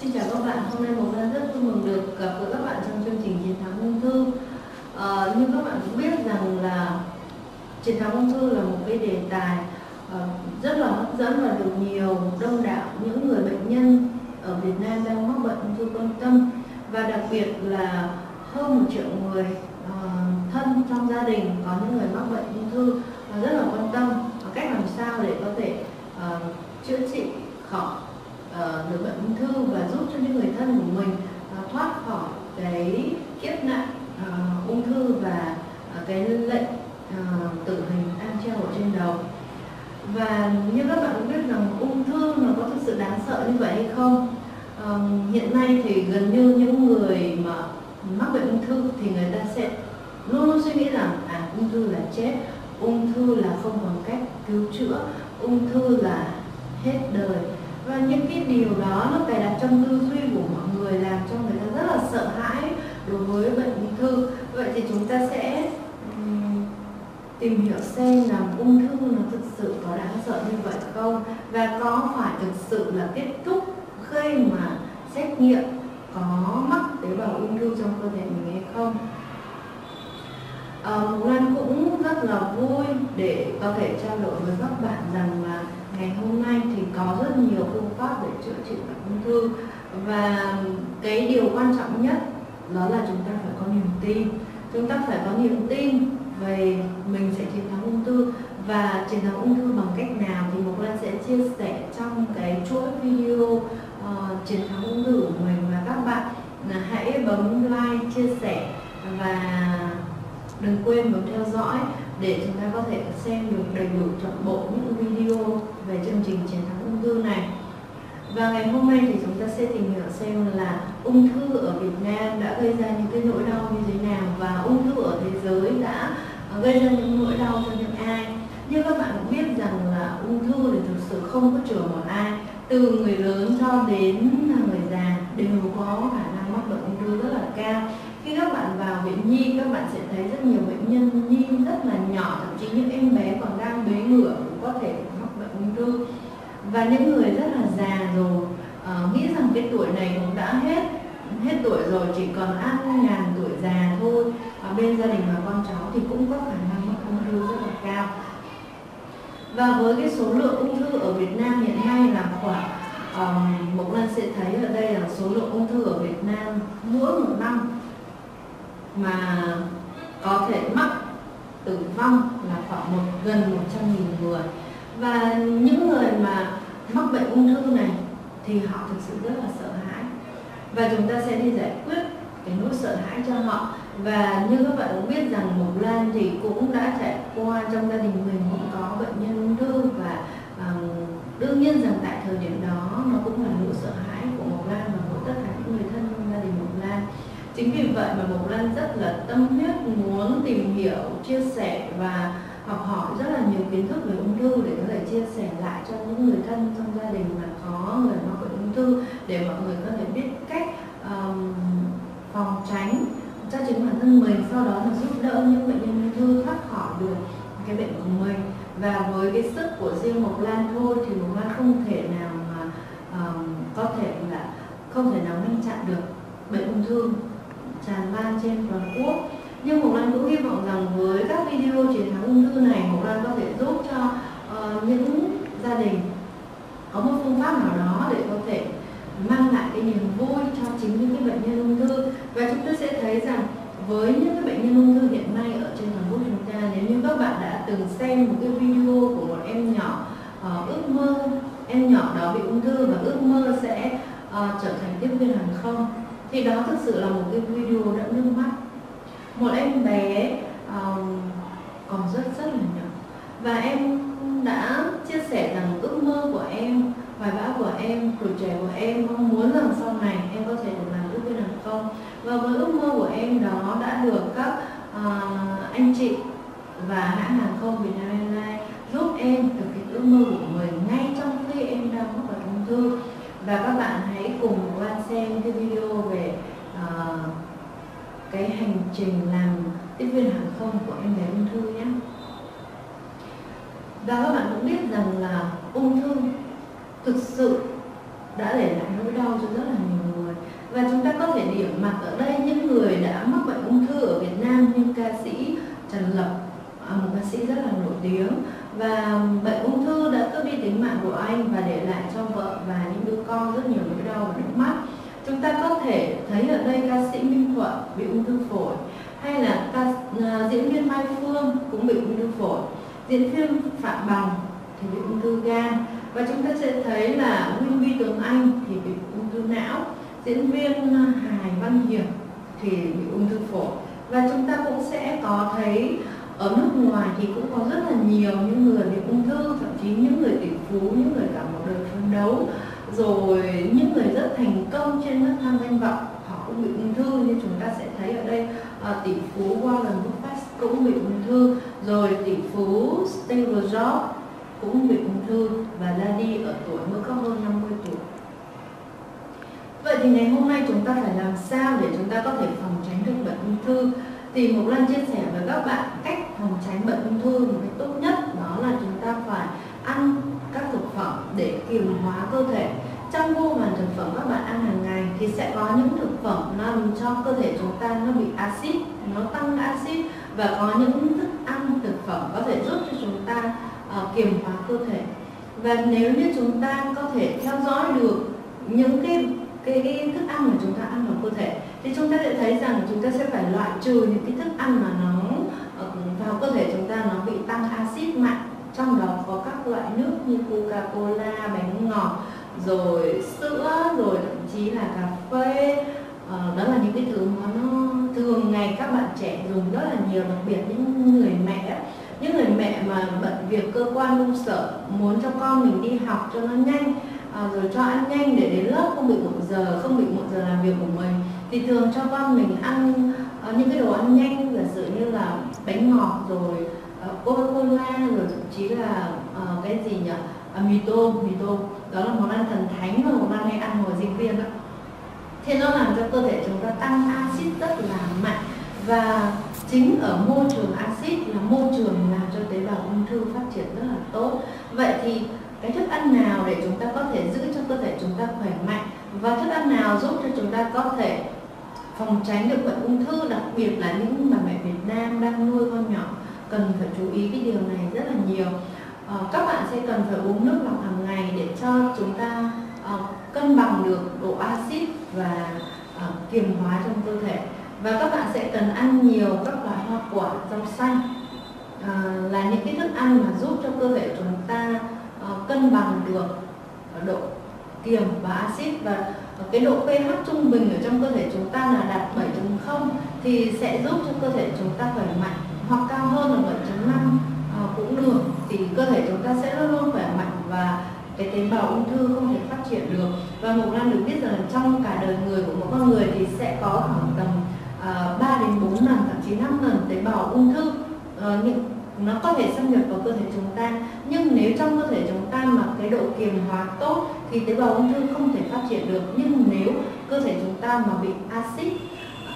Xin chào các bạn, hôm nay Mộc Lan rất vui mừng được gặp với các bạn trong chương trình Chiến thắng ung thư. Như các bạn cũng biết rằng là Chiến thắng ung thư là một cái đề tài rất là hấp dẫn và được nhiều đông đảo những người bệnh nhân ở Việt Nam đang mắc bệnh ung thư quan tâm, và đặc biệt là hơn 1 triệu người thân trong gia đình có những người mắc bệnh ung thư rất là quan tâm cách làm sao để có thể chữa trị khỏi được bệnh ung thư và giúp cho những người thân của mình thoát khỏi cái kiếp nạn ung thư và cái lệnh tử hình đang treo ở trên đầu. Và như các bạn cũng biết rằng ung thư nó có thực sự đáng sợ như vậy hay không? Hiện nay thì gần như những người mà mắc bệnh ung thư thì người ta sẽ luôn luôn suy nghĩ rằng ung thư là chết, ung thư là không còn cách cứu chữa, ung thư là hết đời. Và những cái điều đó nó cài đặt trong tư duy của mọi người, làm cho người ta rất là sợ hãi đối với bệnh ung thư. Vậy thì chúng ta sẽ tìm hiểu xem là ung thư nó thực sự có đáng sợ như vậy không, và có phải thực sự là kết thúc khi mà xét nghiệm có mắc tế bào ung thư trong cơ thể mình hay không. Mộc Lan cũng rất là vui để có thể trao đổi với các bạn rằng là ngày hôm nay thì có rất nhiều phương pháp để chữa trị bệnh ung thư, và cái điều quan trọng nhất đó là chúng ta phải có niềm tin. Chúng ta phải có niềm tin về mình sẽ chiến thắng ung thư, và chiến thắng ung thư bằng cách nào thì Mộc Lan sẽ chia sẻ trong cái chuỗi video chiến thắng ung thư của mình. Và các bạn hãy bấm like, chia sẻ và đừng quên bấm theo dõi để chúng ta có thể xem được đầy đủ trọn bộ những video về chương trình chiến thắng ung thư này. Và ngày hôm nay thì chúng ta sẽ tìm hiểu xem là ung thư ở Việt Nam đã gây ra những cái nỗi đau như thế nào, và ung thư ở thế giới đã gây ra những nỗi đau cho những ai. Như các bạn cũng biết rằng là ung thư thì thực sự không có chữa ở ai, từ người lớn cho đến người già đều có khả năng mắc bệnh ung thư rất là cao. Khi các bạn vào viện nhi, các bạn sẽ thấy rất nhiều bệnh nhân nhi rất là nhỏ, thậm chí những em bé còn đang bế ngửa cũng có thể mắc bệnh ung thư. Và những người rất là già rồi, nghĩ rằng cái tuổi này cũng đã hết tuổi rồi, chỉ còn ăn ngàn tuổi già thôi, bên gia đình và con cháu thì cũng có khả năng mắc ung thư rất là cao. Và với cái số lượng ung thư ở Việt Nam hiện nay là khoảng Mộc Lan sẽ thấy ở đây là số lượng ung thư ở Việt Nam mỗi một năm mà có thể mắc tử vong là khoảng gần 100.000 người. Và những người mà mắc bệnh ung thư này thì họ thực sự rất là sợ hãi, và chúng ta sẽ đi giải quyết cái nỗi sợ hãi cho họ. Và như các bạn cũng biết rằng Mộc Lan thì cũng đã trải qua, trong gia đình mình cũng có bệnh nhân ung thư, và đương nhiên rằng tại thời điểm đó nó cũng là nỗi sợ hãi của Mộc Lan và của tất cả những người thân trong gia đình Mộc Lan. Chính vì vậy mà Mộc Lan rất là tâm huyết muốn tìm hiểu, chia sẻ và học hỏi rất là nhiều kiến thức về ung thư để có thể chia sẻ lại cho những người thân trong gia đình mà có người mắc bệnh ung thư, để mọi người có thể biết cách phòng tránh cho chính bản thân mình, sau đó là giúp đỡ những bệnh nhân ung thư thoát khỏi được cái bệnh của mình. Và với cái sức của riêng Mộc Lan thôi thì Mộc Lan không thể nào mà ngăn chặn được bệnh ung thư tràn lan trên toàn quốc. Nhưng Mộc Lan cũng hy vọng rằng với các video chiến thắng ung thư này, Mộc Lan có thể giúp cho những gia đình có một phương pháp nào đó để có thể mang lại cái niềm vui cho chính những cái bệnh nhân ung thư. Và chúng ta sẽ thấy rằng với những cái bệnh nhân ung thư hiện nay ở trên toàn quốc chúng ta, nếu như các bạn đã từng xem một cái video của một em nhỏ ước mơ, em nhỏ đó bị ung thư và ước mơ sẽ trở thành tiếp viên hàng không, thì đó thực sự là một cái video đã nước mắt. Một em bé còn rất là nhỏ, và em đã chia sẻ rằng ước mơ của em, hoài bão của em, tuổi trẻ của em mong muốn rằng sau này em có thể được làm tiếp viên hàng không. Và với ước mơ của em đó đã được các anh chị và hãng hàng không Vietnam Airlines giúp em thực hiện ước mơ của mình ngay trong khi em đang mắc bệnh ung thư. Và các bạn hãy cùng quan xem cái video về cái hành trình làm tiếp viên hàng không của em bé ung thư nhé. Và các bạn cũng biết rằng là ung thư thực sự đã để lại nỗi đau cho rất là nhiều mặt ở đây những người đã mắc bệnh ung thư ở Việt Nam như ca sĩ Trần Lập, một ca sĩ rất là nổi tiếng, và bệnh ung thư đã cướp đi tính mạng của anh và để lại cho vợ và những đứa con rất nhiều nỗi đau và nước mắt. Chúng ta có thể thấy ở đây ca sĩ Minh Thuận bị ung thư phổi, hay là diễn viên Mai Phương cũng bị ung thư phổi, diễn viên Phạm Bằng thì bị ung thư gan, và chúng ta sẽ thấy là Minh Vi Tường Anh thì bị ung thư não, diễn viên hài Văn Hiệp thì bị ung thư phổi. Và chúng ta cũng sẽ có thấy ở nước ngoài thì cũng có rất là nhiều những người bị ung thư, thậm chí những người tỷ phú, những người cả một đời phấn đấu, rồi những người rất thành công trên các tham danh vọng họ cũng bị ung thư. Như chúng ta sẽ thấy ở đây tỷ phú Warren Buffett cũng bị ung thư, rồi tỷ phú Steve Jobs cũng bị ung thư và ra đi ở tuổi mới có hơn 50 tuổi. Vậy thì ngày hôm nay chúng ta phải làm sao để chúng ta có thể phòng tránh được bệnh ung thư? Thì Mộc Lan chia sẻ với các bạn cách phòng tránh bệnh ung thư một cách tốt nhất, đó là chúng ta phải ăn các thực phẩm để kiềm hóa cơ thể. Trong vô vàn thực phẩm các bạn ăn hàng ngày thì sẽ có những thực phẩm làm cho cơ thể chúng ta nó bị axit, nó tăng axit, và có những thức ăn thực phẩm có thể giúp cho chúng ta kiềm hóa cơ thể. Và nếu như chúng ta có thể theo dõi được những cái thức ăn mà chúng ta ăn vào cơ thể thì chúng ta sẽ thấy rằng chúng ta sẽ phải loại trừ những cái thức ăn mà nó vào cơ thể chúng ta nó bị tăng axit mạnh, trong đó có các loại nước như Coca-Cola, bánh ngọt, rồi sữa, rồi thậm chí là cà phê. Đó là những cái thứ mà nó thường ngày các bạn trẻ dùng rất là nhiều, đặc biệt những người mẹ. Những người mẹ mà bận việc cơ quan công sở muốn cho con mình đi học cho nó nhanh, rồi cho ăn nhanh để đến lớp không bị muộn giờ, không bị muộn giờ làm việc của mình, thì thường cho con mình ăn những cái đồ ăn nhanh, giả sử như là bánh ngọt, rồi Coca-Cola, rồi thậm chí là cái gì nhỉ, mì tôm. Đó là món ăn thần thánh mà món ăn hay ăn hồi sinh viên đó. Thế nó làm cho cơ thể chúng ta tăng axit rất là mạnh, và chính ở môi trường axit là môi trường làm cho tế bào ung thư phát triển rất là tốt. Vậy thì cái thức ăn nào để chúng ta có thể giữ cho cơ thể chúng ta khỏe mạnh, và thức ăn nào giúp cho chúng ta có thể phòng tránh được bệnh ung thư, đặc biệt là những bà mẹ Việt Nam đang nuôi con nhỏ cần phải chú ý cái điều này rất là nhiều. Các bạn sẽ cần phải uống nước lọc hàng ngày để cho chúng ta cân bằng được độ axit và kiềm hóa trong cơ thể. Và các bạn sẽ cần ăn nhiều các loại hoa quả, rau xanh là những cái thức ăn mà giúp cho cơ thể chúng ta cân bằng được độ kiềm và axit, và cái độ pH trung bình ở trong cơ thể chúng ta là đạt 7.0 thì sẽ giúp cho cơ thể chúng ta khỏe mạnh, hoặc cao hơn là 7.5 cũng được, thì cơ thể chúng ta sẽ luôn luôn khỏe mạnh và cái tế bào ung thư không thể phát triển được. Và Mộc Lan được biết rằng trong cả đời người của mỗi con người thì sẽ có khoảng tầm 3 đến 4 lần, thậm chí 5 lần tế bào ung thư nó có thể xâm nhập vào cơ thể chúng ta. Nhưng nếu trong cơ thể chúng ta mà cái độ kiềm hóa tốt thì tế bào ung thư không thể phát triển được. Nhưng nếu cơ thể chúng ta mà bị axit,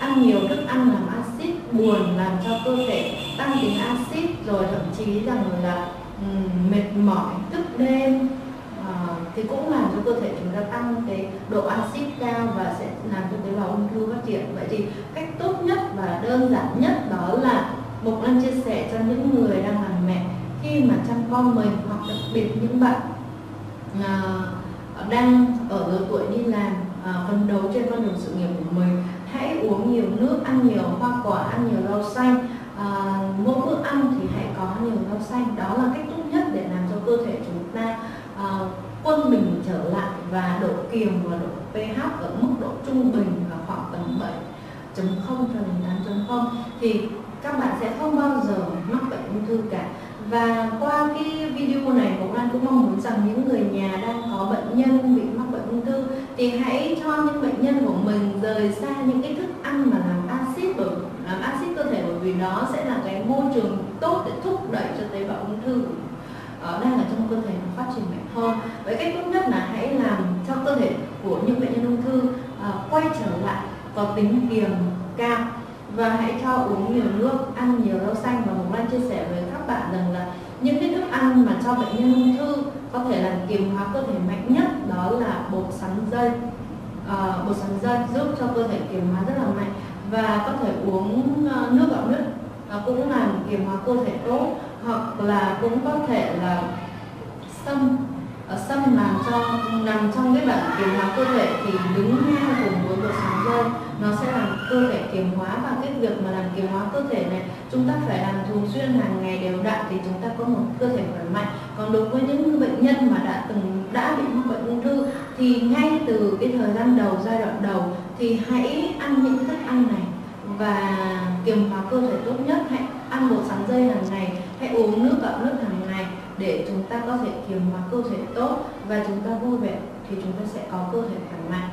ăn nhiều thức ăn làm axit, buồn làm cho cơ thể tăng tính axit, rồi thậm chí rằng là mệt mỏi, thức đêm, thì cũng làm cho cơ thể chúng ta tăng cái độ axit cao và sẽ làm cho tế bào ung thư phát triển. Vậy thì cách tốt nhất và đơn giản nhất đó là Mộc Lan chia sẻ cho những người đang làm mẹ khi mà chăm con mình, hoặc đặc biệt những bạn đang ở độ tuổi đi làm, phấn đấu trên con đường sự nghiệp của mình, hãy uống nhiều nước, ăn nhiều hoa quả, ăn nhiều rau xanh. Mỗi bữa ăn thì hãy có nhiều rau xanh. Đó là cách tốt nhất để làm cho cơ thể chúng ta quân bình trở lại, và độ kiềm và độ pH ở mức độ trung bình và khoảng tầm 7.0 cho đến 8.0 thì các bạn sẽ không bao giờ mắc bệnh ung thư cả. Và qua cái video này, Mộc Lan cũng mong muốn rằng những người nhà đang có bệnh nhân bị mắc bệnh ung thư thì hãy cho những bệnh nhân của mình rời xa những cái thức ăn mà làm axit cơ thể, bởi vì đó sẽ là cái môi trường tốt để thúc đẩy cho tế bào ung thư đang ở trong cơ thể nó phát triển mạnh hơn. Với cách tốt nhất là hãy làm cho cơ thể của những bệnh nhân ung thư quay trở lại có tính kiềm cao, và hãy cho uống nhiều nước, ăn nhiều rau xanh. Và Mộc Lan chia sẻ với các bạn rằng là những cái thức ăn mà cho bệnh nhân ung thư có thể làm kiềm hóa cơ thể mạnh nhất đó là bột sắn dây, bột sắn dây giúp cho cơ thể kiềm hóa rất là mạnh, và có thể uống nước gạo nứt cũng làm kiềm hóa cơ thể tốt, hoặc là cũng có thể là sâm. Sâm nằm trong cái bảng kiềm hóa cơ thể thì đứng ngang cùng với bột sắn dây, nó sẽ làm cơ thể kiềm hóa. Và cái việc mà làm kiềm hóa cơ thể này chúng ta phải làm thường xuyên hàng ngày đều đặn thì chúng ta có một cơ thể khỏe mạnh. Còn đối với những bệnh nhân mà đã bị mắc bệnh ung thư thì ngay từ cái thời gian đầu, giai đoạn đầu thì hãy ăn những thức ăn này và kiềm hóa cơ thể tốt nhất. Hãy ăn bột sắn dây hàng ngày, hãy uống nước gạo nứt hàng ngày để chúng ta có thể kiềm hóa cơ thể tốt, và chúng ta vui vẻ thì chúng ta sẽ có cơ thể khỏe mạnh.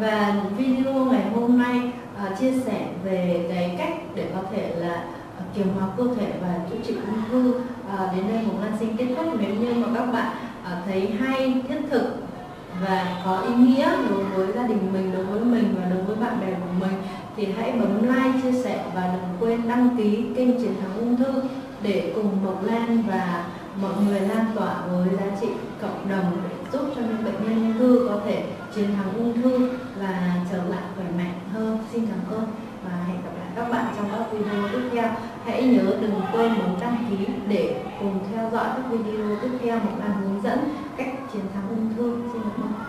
Và video ngày hôm nay chia sẻ về cái cách để có thể là kiềm hóa cơ thể và chữa trị ung thư. Đến đây Hồng Lan xin kết thúc. Nếu như mà các bạn thấy hay, thiết thực và có ý nghĩa đối với gia đình mình, đối với mình và đối với bạn bè của mình thì hãy bấm like, chia sẻ và đừng quên đăng ký kênh Chiến Thắng Ung Thư để cùng Mộc Lan và mọi người lan tỏa với giá trị cộng đồng để giúp cho những bệnh nhân ung thư có thể chiến thắng ung thư và trở lại khỏe mạnh hơn. Xin cảm ơn và hẹn gặp lại các bạn trong các video tiếp theo. Hãy nhớ đừng quên bấm đăng ký để cùng theo dõi các video tiếp theo Mộc Lan hướng dẫn cách chiến thắng ung thư. Xin cảm ơn.